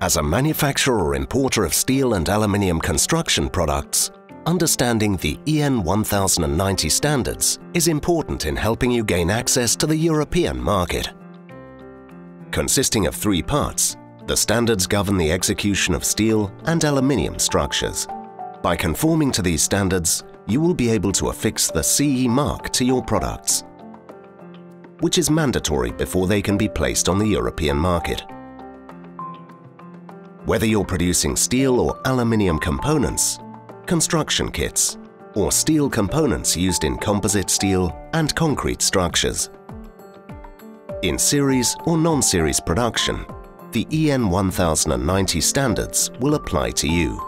As a manufacturer or importer of steel and aluminium construction products, understanding the EN 1090 standards is important in helping you gain access to the European market. Consisting of three parts, the standards govern the execution of steel and aluminium structures. By conforming to these standards, you will be able to affix the CE mark to your products, which is mandatory before they can be placed on the European market. Whether you're producing steel or aluminium components, construction kits, or steel components used in composite steel and concrete structures. In series or non-series production, the EN 1090 standards will apply to you.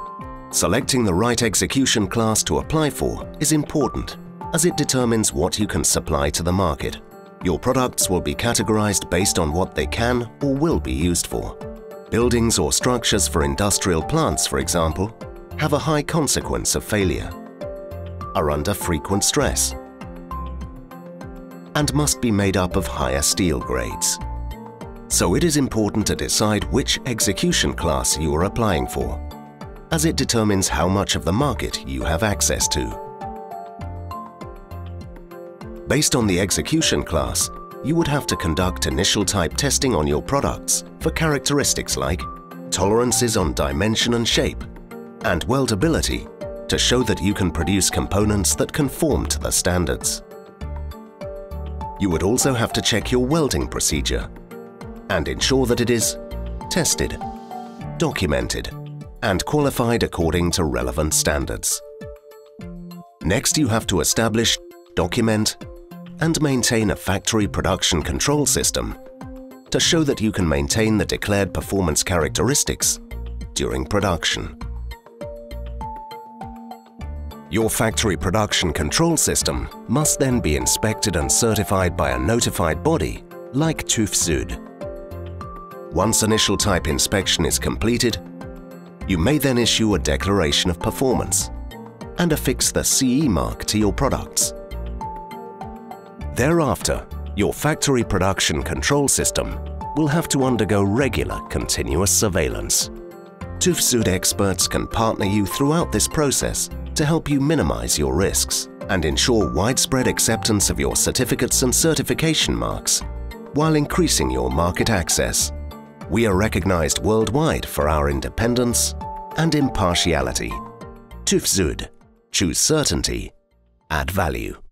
Selecting the right execution class to apply for is important, as it determines what you can supply to the market. Your products will be categorized based on what they can or will be used for. Buildings or structures for industrial plants, for example, have a high consequence of failure, are under frequent stress, and must be made up of higher steel grades. So it is important to decide which execution class you are applying for, as it determines how much of the market you have access to. Based on the execution class, you would have to conduct initial type testing on your products for characteristics like tolerances on dimension and shape and weldability to show that you can produce components that conform to the standards. You would also have to check your welding procedure and ensure that it is tested, documented, and qualified according to relevant standards. Next, you have to establish, document, and maintain a factory production control system to show that you can maintain the declared performance characteristics during production. Your factory production control system must then be inspected and certified by a notified body like TÜV SÜD. Once initial type inspection is completed, you may then issue a declaration of performance and affix the CE mark to your products. Thereafter, your factory production control system will have to undergo regular continuous surveillance. TÜV SÜD experts can partner you throughout this process to help you minimize your risks and ensure widespread acceptance of your certificates and certification marks while increasing your market access. We are recognized worldwide for our independence and impartiality. TÜV SÜD. Choose certainty. Add value.